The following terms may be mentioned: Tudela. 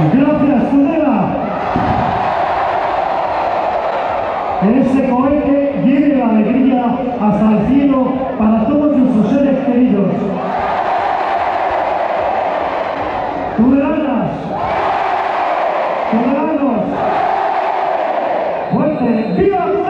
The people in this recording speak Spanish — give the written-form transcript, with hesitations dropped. Gracias, Tudela. Ese cohete lleve la alegría hasta el cielo para todos nuestros seres queridos. Tudelanas, tudelanos, fuerte, ¡viva!